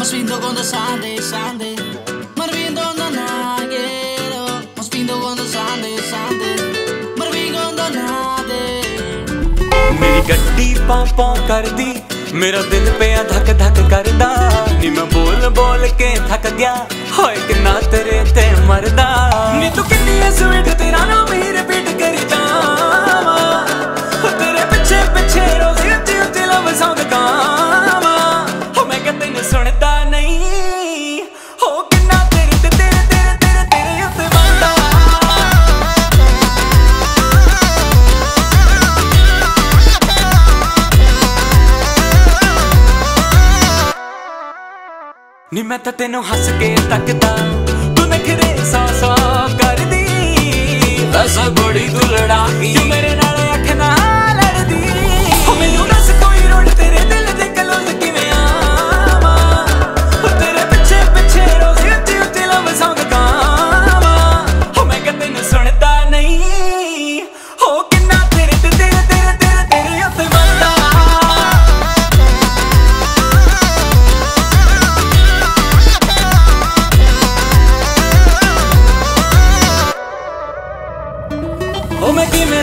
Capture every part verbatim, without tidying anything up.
Ma spinto quando sante, sante. Ma rivindo quando naghero. Ma spinto quando sante, sante. Ma rivindo quando nade. मेरी गड्डी पापा कर दी, मेरा दिल पे धक धक करदा। नी मैं बोल बोल के थक गया, होए कि ना तेरे ते मरदा। नी तू कितनी स्वीट, तेरा ना मैं रिपीट करदा। तेरे पीछे पीछे रोज उठी उठी लव सॉन्ग गावा। हो मैं क्या तैनू सुनदा नहीं। नी मैं तो तेनू हंस के तकदा, तू नखरे सा सा कर दी। ऐसा बड़ी तू लड़ाकी, तू मेरे नाल अख ना लड़दी। ओ मैनू दस कोई रोड तेरे दिल दे कलोज किवें आवां। ओ तेरे पिछे पिछे रोज उठी उठी लव सॉन्ग गावां। ओ मैं क्या तैनू सुनदा नहीं। ओ किन्ना तेरे ते तेरे तेरे तेरे तेरे उत्ते वलदा।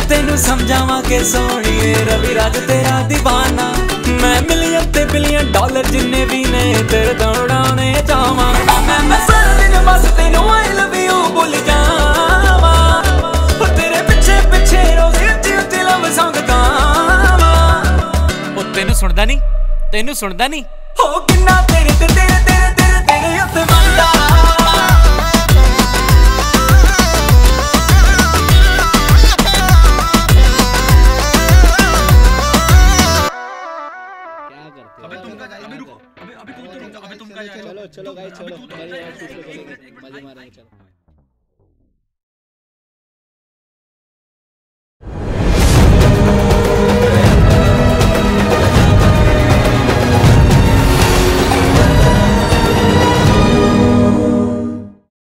तेनू समझावा के सोनिए, रवि राज तेरा दीवाना। मैं मिलियन ते बिलियन डॉलर जिन्ने भी ने तेरे दौड़ाने जावा। मैं मैं सारा दिन बस तेनू आई लव यू बोल जावा। ओ तेरे पीछे पीछे रोज उठी उठी लव सॉन्ग गावा। ओ तेनू सुनदा नहीं, तेनू सुनदा नहीं। ओ किन्ना तेरे ते तेरे तेरे तेरे तेरे उत्ते वलदा। चलो चलो गाइस, चलो मजे मारेंगे, चलो।